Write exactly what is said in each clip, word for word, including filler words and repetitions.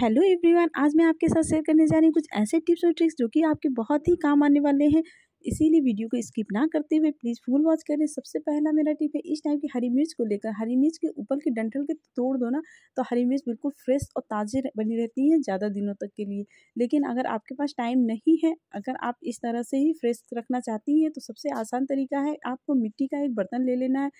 Hello everyone, आज मैं आपके साथ शेयर करने जा रही हूँ कुछ ऐसे टिप्स और ट्रिक्स जो कि आपके बहुत ही काम आने वाले हैं। इसीलिए वीडियो को स्किप ना करते हुए प्लीज़ फुल वॉच करें। सबसे पहला मेरा टिप है इस टाइम की हरी मिर्च को लेकर, हरी मिर्च के ऊपर के डंठल के तोड़ दो ना तो हरी मिर्च बिल्कुल फ्रेश और ताज़े बनी रहती है ज़्यादा दिनों तक के लिए। लेकिन अगर आपके पास टाइम नहीं है, अगर आप इस तरह से ही फ्रेश रखना चाहती हैं तो सबसे आसान तरीका है, आपको मिट्टी का एक बर्तन ले लेना है,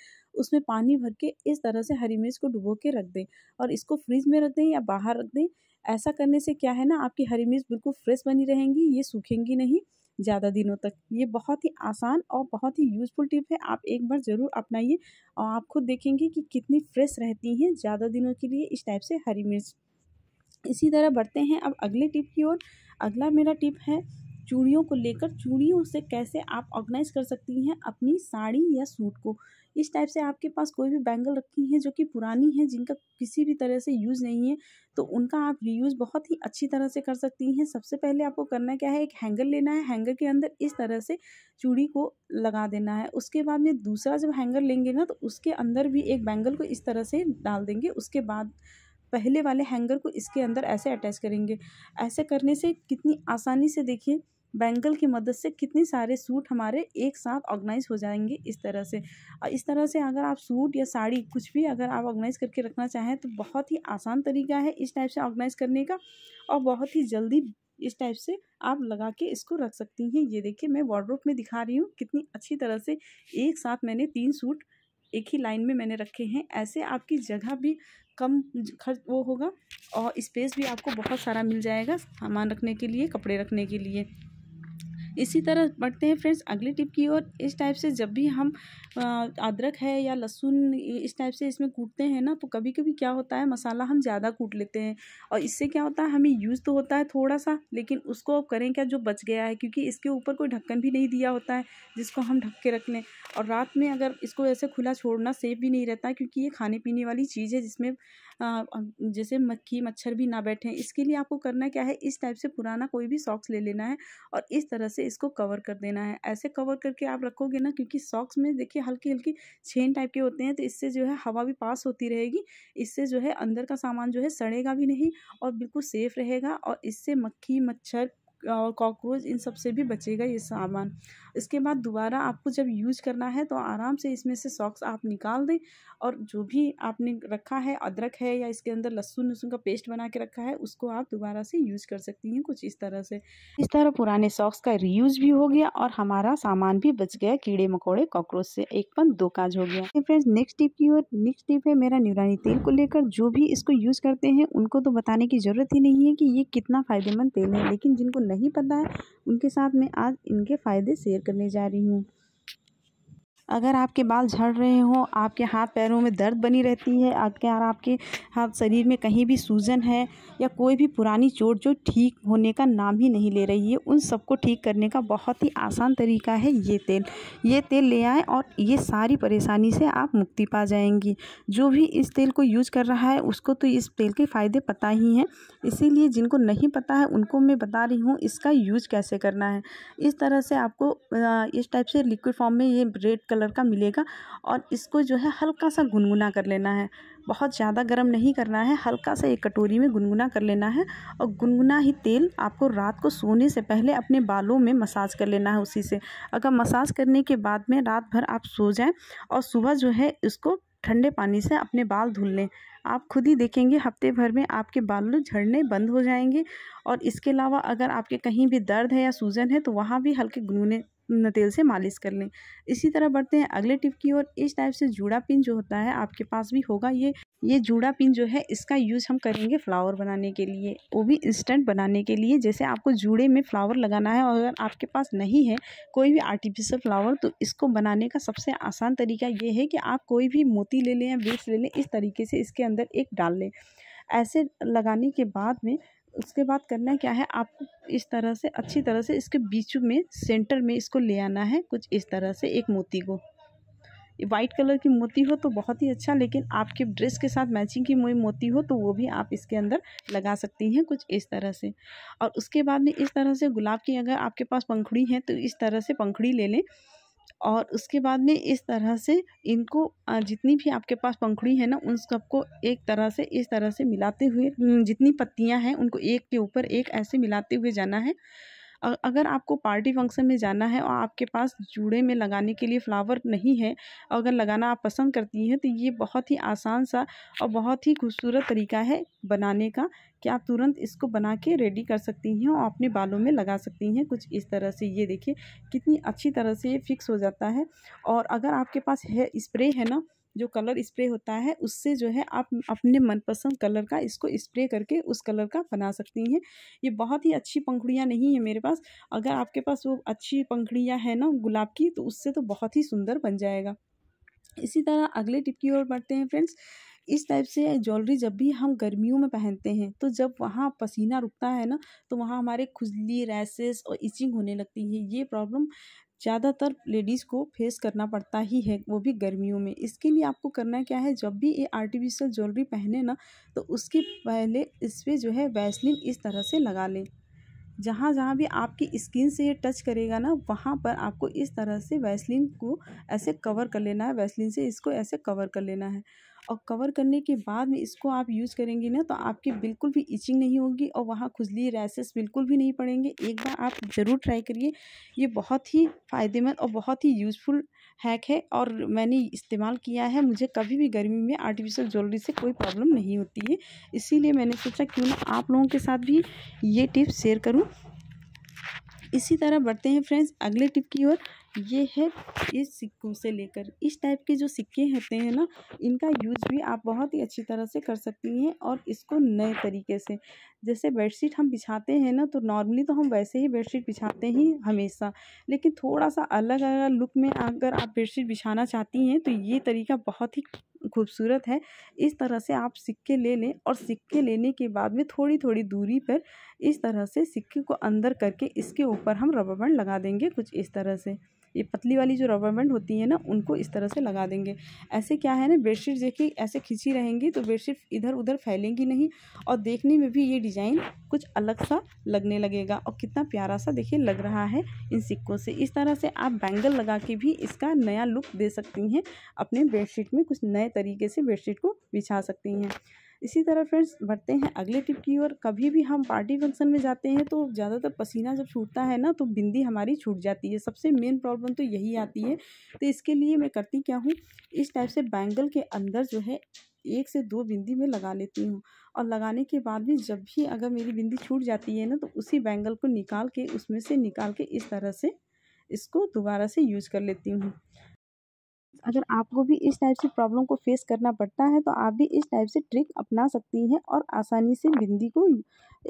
उसमें पानी भर के इस तरह से हरी मिर्च को डुबो के रख दें और इसको फ्रिज में रख दें या बाहर रख दें। ऐसा करने से क्या है ना, आपकी हरी मिर्च बिल्कुल फ्रेश बनी रहेंगी, ये सूखेंगी नहीं ज़्यादा दिनों तक। ये बहुत ही आसान और बहुत ही यूज़फुल टिप है, आप एक बार ज़रूर अपनाइए और आप खुद देखेंगे कि कितनी फ्रेश रहती हैं ज़्यादा दिनों के लिए इस टाइप से हरी मिर्च। इसी तरह बढ़ते हैं अब अगले टिप की ओर। अगला मेरा टिप है चूड़ियों को लेकर, चूड़ियों से कैसे आप ऑर्गेनाइज कर सकती हैं अपनी साड़ी या सूट को। इस टाइप से आपके पास कोई भी बैंगल रखी है जो कि पुरानी है, जिनका किसी भी तरह से यूज़ नहीं है, तो उनका आप रीयूज़ बहुत ही अच्छी तरह से कर सकती हैं। सबसे पहले आपको करना क्या है, एक हैंगर लेना है, हैंगर के अंदर इस तरह से चूड़ी को लगा देना है। उसके बाद में दूसरा जब हैंगर लेंगे ना तो उसके अंदर भी एक बैंगल को इस तरह से डाल देंगे। उसके बाद पहले वाले हैंगर को इसके अंदर ऐसे अटैच करेंगे। ऐसे करने से कितनी आसानी से, देखिए, बैंगल की मदद से कितने सारे सूट हमारे एक साथ ऑर्गेनाइज हो जाएंगे इस तरह से। और इस तरह से अगर आप सूट या साड़ी कुछ भी अगर आप ऑर्गेनाइज करके रखना चाहें तो बहुत ही आसान तरीका है इस टाइप से ऑर्गेनाइज करने का और बहुत ही जल्दी इस टाइप से आप लगा के इसको रख सकती हैं। ये देखिए, मैं वार्डरोब में दिखा रही हूँ कितनी अच्छी तरह से एक साथ मैंने तीन सूट एक ही लाइन में मैंने रखे हैं। ऐसे आपकी जगह भी कम खर्च वो होगा और स्पेस भी आपको बहुत सारा मिल जाएगा सामान रखने के लिए, कपड़े रखने के लिए। इसी तरह बढ़ते हैं फ्रेंड्स अगले टिप की ओर। इस टाइप से जब भी हम अदरक है या लहसुन इस टाइप से इसमें कूटते हैं ना तो कभी कभी क्या होता है, मसाला हम ज़्यादा कूट लेते हैं और इससे क्या होता है, हमें यूज़ तो होता है थोड़ा सा, लेकिन उसको अब करें क्या जो बच गया है, क्योंकि इसके ऊपर कोई ढक्कन भी नहीं दिया होता है जिसको हम ढक के रख लें। और रात में अगर इसको ऐसे खुला छोड़ना सेफ भी नहीं रहता, क्योंकि ये खाने पीने वाली चीज़ है जिसमें जैसे मक्खी मच्छर भी ना बैठें। इसके लिए आपको करना क्या है, इस टाइप से पुराना कोई भी सॉक्स ले लेना है और इस तरह से इसको कवर कर देना है। ऐसे कवर करके आप रखोगे ना, क्योंकि सॉक्स में देखिए हल्की हल्की छेन टाइप के होते हैं, तो इससे जो है हवा भी पास होती रहेगी, इससे जो है अंदर का सामान जो है सड़ेगा भी नहीं और बिल्कुल सेफ रहेगा और इससे मक्खी मच्छर और कॉकरोच इन सब से भी बचेगा ये सामान। इसके बाद दोबारा आपको जब यूज़ करना है तो आराम से इसमें से सॉक्स आप निकाल दें और जो भी आपने रखा है अदरक है या इसके अंदर लहसुन लहसुन का पेस्ट बना के रखा है उसको आप दोबारा से यूज़ कर सकती हैं कुछ इस तरह से। इस तरह पुराने सॉक्स का रीयूज़ भी हो गया और हमारा सामान भी बच गया कीड़े मकोड़े कॉकरोच से, एक पन दो काज हो गया। फ्रेंड्स नेक्स्ट टिप की ओर। नेक्स्ट टिप है मेरा न्यूरानी तेल को लेकर। जो भी इसको यूज़ करते हैं उनको तो बताने की ज़रूरत ही नहीं है कि ये कितना फ़ायदेमंद तेल है, लेकिन जिनको नहीं पता है उनके साथ मैं आज इनके फ़ायदे शेयर करने जा रही हूँ। अगर आपके बाल झड़ रहे हों, आपके हाथ पैरों में दर्द बनी रहती है, आपके और आपके हाथ शरीर में कहीं भी सूजन है या कोई भी पुरानी चोट जो ठीक होने का नाम ही नहीं ले रही है, उन सबको ठीक करने का बहुत ही आसान तरीका है ये तेल। ये तेल ले आए और ये सारी परेशानी से आप मुक्ति पा जाएंगी। जो भी इस तेल को यूज़ कर रहा है उसको तो इस तेल के फ़ायदे पता ही हैं, इसीलिए जिनको नहीं पता है उनको मैं बता रही हूँ इसका यूज़ कैसे करना है। इस तरह से आपको इस टाइप से लिक्विड फॉर्म में ये रेड कलर का मिलेगा और इसको जो है हल्का सा गुनगुना कर लेना है, बहुत ज़्यादा गर्म नहीं करना है, हल्का सा एक कटोरी में गुनगुना कर लेना है। और गुनगुना ही तेल आपको रात को सोने से पहले अपने बालों में मसाज कर लेना है उसी से। अगर मसाज करने के बाद में रात भर आप सो जाएं और सुबह जो है इसको ठंडे पानी से अपने बाल धुल लें, आप खुद ही देखेंगे हफ्ते भर में आपके बाल झड़ने बंद हो जाएंगे। और इसके अलावा अगर आपके कहीं भी दर्द है या सूजन है तो वहाँ भी हल्के गुनगुने तेल से मालिश कर लें। इसी तरह बढ़ते हैं अगले टिप की ओर। इस टाइप से जूड़ा पिन जो होता है आपके पास भी होगा, ये ये जूड़ा पिन जो है इसका यूज़ हम करेंगे फ्लावर बनाने के लिए, वो भी इंस्टेंट बनाने के लिए। जैसे आपको जूड़े में फ्लावर लगाना है और अगर आपके पास नहीं है कोई भी आर्टिफिशियल फ्लावर तो इसको बनाने का सबसे आसान तरीका ये है कि आप कोई भी मोती ले लें या बीड्स ले लें, इस तरीके से इसके अंदर एक डाल लें। ऐसे लगाने के बाद में उसके बाद करना क्या है, आपको इस तरह से अच्छी तरह से इसके बीच में सेंटर में इसको ले आना है कुछ इस तरह से एक मोती को। वाइट कलर की मोती हो तो बहुत ही अच्छा, लेकिन आपके ड्रेस के साथ मैचिंग की मोती हो तो वो भी आप इसके अंदर लगा सकती हैं कुछ इस तरह से। और उसके बाद में इस तरह से गुलाब की अगर आपके पास पंखुड़ी है तो इस तरह से पंखुड़ी ले लें और उसके बाद में इस तरह से इनको जितनी भी आपके पास पंखुड़ी है ना उन सबको एक तरह से इस तरह से मिलाते हुए जितनी पत्तियां हैं उनको एक के ऊपर एक ऐसे मिलाते हुए जाना है। अगर आपको पार्टी फंक्शन में जाना है और आपके पास जूड़े में लगाने के लिए फ्लावर नहीं है, अगर लगाना आप पसंद करती हैं तो ये बहुत ही आसान सा और बहुत ही खूबसूरत तरीका है बनाने का कि आप तुरंत इसको बना के रेडी कर सकती हैं और अपने बालों में लगा सकती हैं कुछ इस तरह से। ये देखिए कितनी अच्छी तरह से ये फिक्स हो जाता है। और अगर आपके पास है स्प्रे है ना, जो कलर स्प्रे होता है उससे जो है आप अपने मनपसंद कलर का इसको स्प्रे करके उस कलर का बना सकती हैं। ये बहुत ही अच्छी पंखुड़ियाँ नहीं है मेरे पास, अगर आपके पास वो अच्छी पंखुड़ियाँ है ना गुलाब की तो उससे तो बहुत ही सुंदर बन जाएगा। इसी तरह अगले टिप की ओर बढ़ते हैं फ्रेंड्स। इस टाइप से ज्वेलरी जब भी हम गर्मियों में पहनते हैं तो जब वहाँ पसीना रुकता है ना तो वहाँ हमारे खुजली, रैशेस और इचिंग होने लगती है। ये प्रॉब्लम ज़्यादातर लेडीज़ को फेस करना पड़ता ही है, वो भी गर्मियों में। इसके लिए आपको करना क्या है, जब भी ये आर्टिफिशियल ज्वेलरी पहने ना तो उसके पहले इस पर जो है वैसलिन इस तरह से लगा लें। जहाँ जहाँ भी आपकी स्किन से ये टच करेगा ना वहाँ पर आपको इस तरह से वैसलिन को ऐसे कवर कर लेना है, वैसलिन से इसको ऐसे कवर कर लेना है। और कवर करने के बाद में इसको आप यूज़ करेंगे ना तो आपकी बिल्कुल भी इचिंग नहीं होगी और वहाँ खुजली, रैशेस बिल्कुल भी नहीं पड़ेंगे। एक बार आप ज़रूर ट्राई करिए, ये बहुत ही फ़ायदेमंद और बहुत ही यूज़फुल हैक है और मैंने इस्तेमाल किया है। मुझे कभी भी गर्मी में आर्टिफिशियल ज्वेलरी से कोई प्रॉब्लम नहीं होती है, इसीलिए मैंने सोचा क्यों ना आप लोगों के साथ भी ये टिप्स शेयर करूँ। इसी तरह बढ़ते हैं फ्रेंड्स अगले टिप की ओर। ये है इस सिक्कों से लेकर इस टाइप के जो सिक्के होते हैं ना इनका यूज़ भी आप बहुत ही अच्छी तरह से कर सकती हैं और इसको नए तरीके से। जैसे बेडशीट हम बिछाते हैं ना तो नॉर्मली तो हम वैसे ही बेडशीट बिछाते हैं हमेशा, लेकिन थोड़ा सा अलग अलग लुक में अगर आप बेडशीट बिछाना चाहती हैं तो ये तरीका बहुत ही खूबसूरत है। इस तरह से आप सिक्के ले लें और सिक्के लेने के बाद में थोड़ी थोड़ी दूरी पर इस तरह से सिक्के को अंदर करके इसके ऊपर हम रबर बैंड लगा देंगे कुछ इस तरह से। ये पतली वाली जो रबर बैंड होती है ना उनको इस तरह से लगा देंगे। ऐसे क्या है ना बेडशीट देखिए ऐसे खिंची रहेंगी तो बेडशीट इधर उधर फैलेंगी नहीं और देखने में भी ये डिज़ाइन कुछ अलग सा लगने लगेगा और कितना प्यारा सा देखिए लग रहा है इन सिक्कों से। इस तरह से आप बैंगल लगा के भी इसका नया लुक दे सकती हैं, अपने बेडशीट में कुछ नए तरीके से बेडशीट को बिछा सकती हैं। इसी तरह फ्रेंड्स बढ़ते हैं अगले टिप की ओर। कभी भी हम पार्टी फंक्शन में जाते हैं तो ज़्यादातर पसीना जब छूटता है ना तो बिंदी हमारी छूट जाती है, सबसे मेन प्रॉब्लम तो यही आती है। तो इसके लिए मैं करती क्या हूँ, इस टाइप से बैंगल के अंदर जो है एक से दो बिंदी मैं लगा लेती हूँ और लगाने के बाद भी जब भी अगर मेरी बिंदी छूट जाती है ना तो उसी बैंगल को निकाल के उसमें से निकाल के इस तरह से इसको दोबारा से यूज कर लेती हूँ। अगर आपको भी इस टाइप से प्रॉब्लम को फेस करना पड़ता है तो आप भी इस टाइप से ट्रिक अपना सकती हैं और आसानी से बिंदी को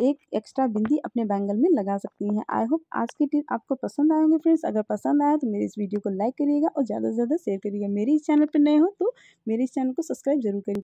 एक एक्स्ट्रा बिंदी अपने बैंगल में लगा सकती हैं। आई होप आज की टिप आपको पसंद आए होंगे फ्रेंड्स। अगर पसंद आया तो मेरे इस वीडियो को लाइक करिएगा और ज़्यादा से ज़्यादा शेयर करिएगा। मेरे इस चैनल पर नए हो तो मेरे इस चैनल को सब्सक्राइब जरूर करिए।